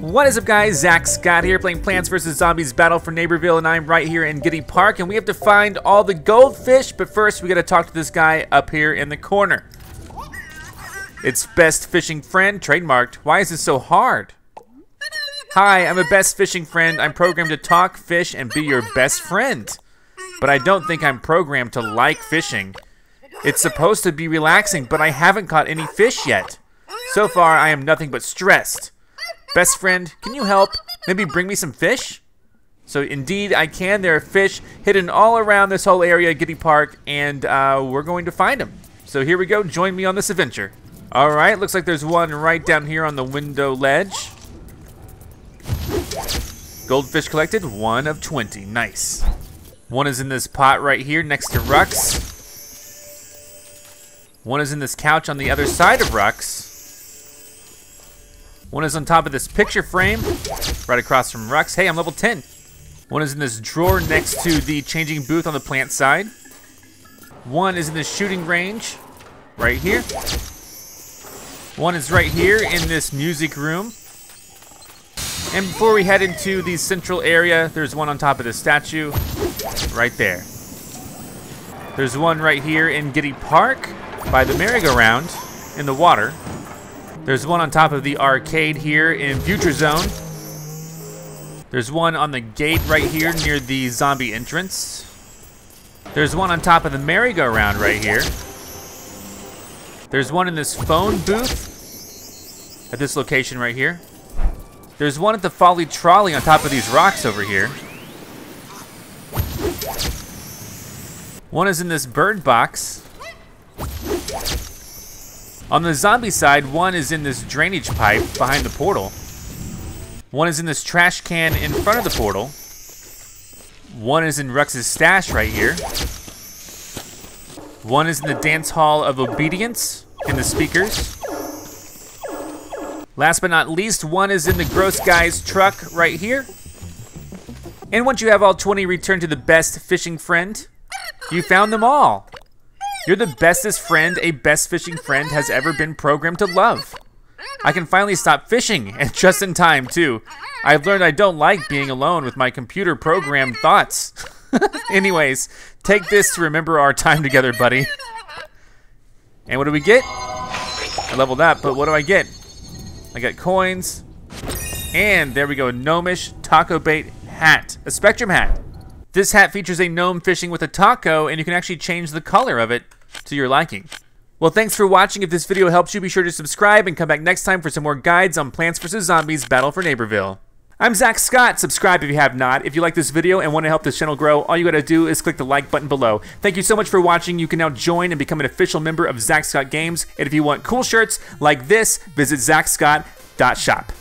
What is up, guys? Zack Scott here, playing Plants vs. Zombies: Battle for Neighborville, and I'm right here in Giddy Park, and we have to find all the goldfish, but first we gotta talk to this guy up here in the corner. It's Best Fishing Friend, trademarked. Why is this so hard? Hi, I'm a Best Fishing Friend. I'm programmed to talk, fish, and be your best friend. But I don't think I'm programmed to like fishing. It's supposed to be relaxing, but I haven't caught any fish yet. So far, I am nothing but stressed. Best friend, can you help? Maybe bring me some fish? So indeed, I can. There are fish hidden all around this whole area, Giddy Park, and we're going to find them. So here we go. Join me on this adventure. All right, looks like there's one right down here on the window ledge. Goldfish collected, 1 of 20, nice. One is in this pot right here next to Rux. One is in this couch on the other side of Rux. One is on top of this picture frame right across from Rux. Hey, I'm level 10. One is in this drawer next to the changing booth on the plant side. One is in this shooting range right here. One is right here in this music room. And before we head into the central area, there's one on top of this statue right there. There's one right here in Giddy Park by the merry-go-round in the water. There's one on top of the arcade here in Future Zone. There's one on the gate right here near the zombie entrance. There's one on top of the merry-go-round right here. There's one in this phone booth at this location right here. There's one at the Folly Trolley on top of these rocks over here. One is in this bird box. On the zombie side, one is in this drainage pipe behind the portal. One is in this trash can in front of the portal. One is in Rux's stash right here. One is in the dance hall of obedience in the speakers. Last but not least, one is in the gross guy's truck right here. And once you have all 20, return to the best fishing friend. You found them all. You're the bestest friend a best fishing friend has ever been programmed to love. I can finally stop fishing, and just in time too. I've learned I don't like being alone with my computer programmed thoughts. Anyways, take this to remember our time together, buddy. And what do we get? I leveled up, but what do I get? I got coins, and there we go, a Gnomish Taco Bait hat, a spectrum hat. This hat features a gnome fishing with a taco, and you can actually change the color of it to your liking. Well, thanks for watching. If this video helps you, be sure to subscribe and come back next time for some more guides on Plants vs. Zombies: Battle for Neighborville. I'm Zack Scott. Subscribe if you have not. If you like this video and want to help this channel grow, all you gotta do is click the like button below. Thank you so much for watching. You can now join and become an official member of Zack Scott Games. And if you want cool shirts like this, visit zackscott.shop.